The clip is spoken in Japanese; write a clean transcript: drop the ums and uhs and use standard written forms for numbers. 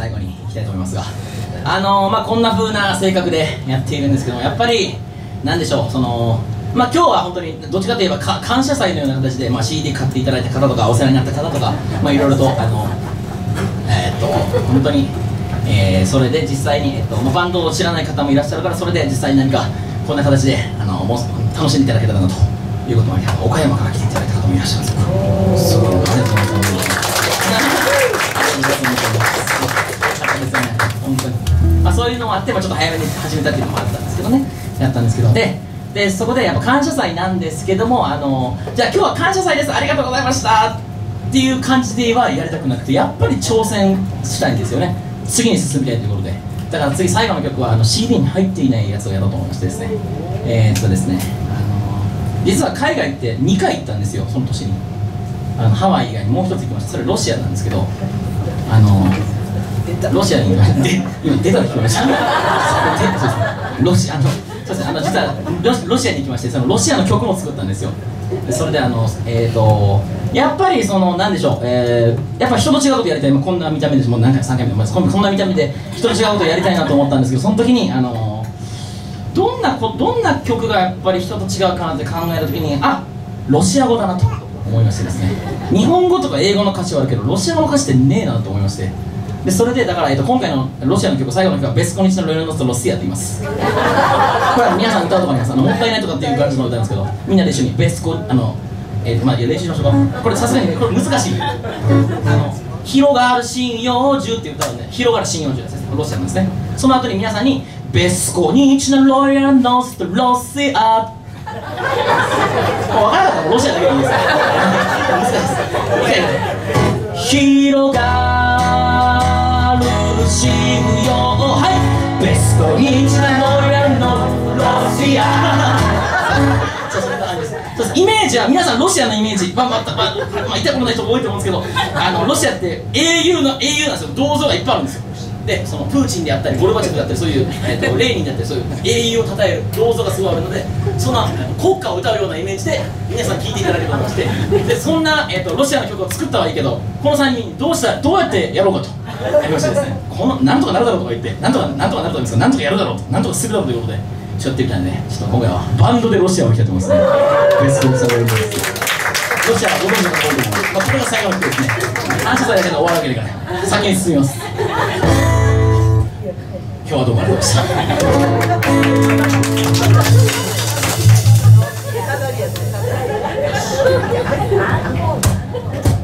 最後にいきたいと思いますが、こんな風な性格でやっているんですけども、やっぱりなんでしょう、今日は本当にどっちかといえば感謝祭のような形で、CD 買っていただいた方とかお世話になった方とか、いろいろと本当に、それで実際に、バンドを知らない方もいらっしゃるから、それで実際に何かこんな形で楽しんでいただけたらなということもあり、岡山から来ていただいた方もいらっしゃいます。すごい、ありがとうございます本当に。そういうのもあって、ちょっと早めに始めたっていうのもあったんですけどね、でそこでやっぱ感謝祭なんですけども、じゃあ今日は感謝祭です、ありがとうございましたっていう感じではやりたくなくて、やっぱり挑戦したいんですよね。次に進みたいということで、だから次最後の曲はCD に入っていないやつをやろうと思いましてですね、実は海外って2回行ったんですよ、その年に。ハワイ以外にもう一つ行きました。それロシアなんですけど、ロシアに今出たと聞きましたロシア実はロシアに行きまして、そのロシアの曲も作ったんですよ。それでやっぱりなんでしょう、やっぱ人と違うことやりたい、こんな見た目です、もう何回3回目です、こんな見た目で人と違うことやりたいなと思ったんですけど、その時にどんな曲がやっぱり人と違うかなって考えた時に、あ、ロシア語だなと思いましてですね、日本語とか英語の歌詞はあるけどロシア語の歌詞ってねえなと思いまして、でそれでだから、今回のロシアの曲、最後の曲は「ベスコニチのロイルノストロシア」って言います。これは皆さん歌うとかね、もったいないとかっていう感じの歌なんですけど、みんなで一緒にベスコ練習しましょうか。これさすがにこれ難しい「広がる針葉樹」って歌うんで、広がる針葉樹ですね、ロシアなんですね。その後に皆さんに「ベスコニチのロイルノストロシア」もう分からなかったらロシアだけでいいです難しいです広がシムヨー、はい、ベスコイチのロイルのロシアイメージは、皆さんロシアのイメージ、行ったことない人も多いと思うんですけど、ロシアって英雄なんですよ、銅像がいっぱいあるんですよ。で、プーチンであったりゴルバチョフであったり、そういう、レーニンであったり、そういう英雄を称える銅像がすごいあるので、そんな国歌を歌うようなイメージで皆さん聴いていただけると思って、でそんな、ロシアの曲を作ったはいいけど、この3人どうやってやろうかとやりましてですね、なんとかなるだろうとか言って、なんとかなるだろうとか、なんとかやるだろうと、なんとかするだろうということでちょっとやってみたんで、ちょっと今回はバンドでロシアを行きたいと思いますね。ベスコンサルです。ロシアはご存知のとおりで、これが最後の曲ですね。感謝祭だけで終わるわけだから先に進みます。今日はどうもありがとうございました。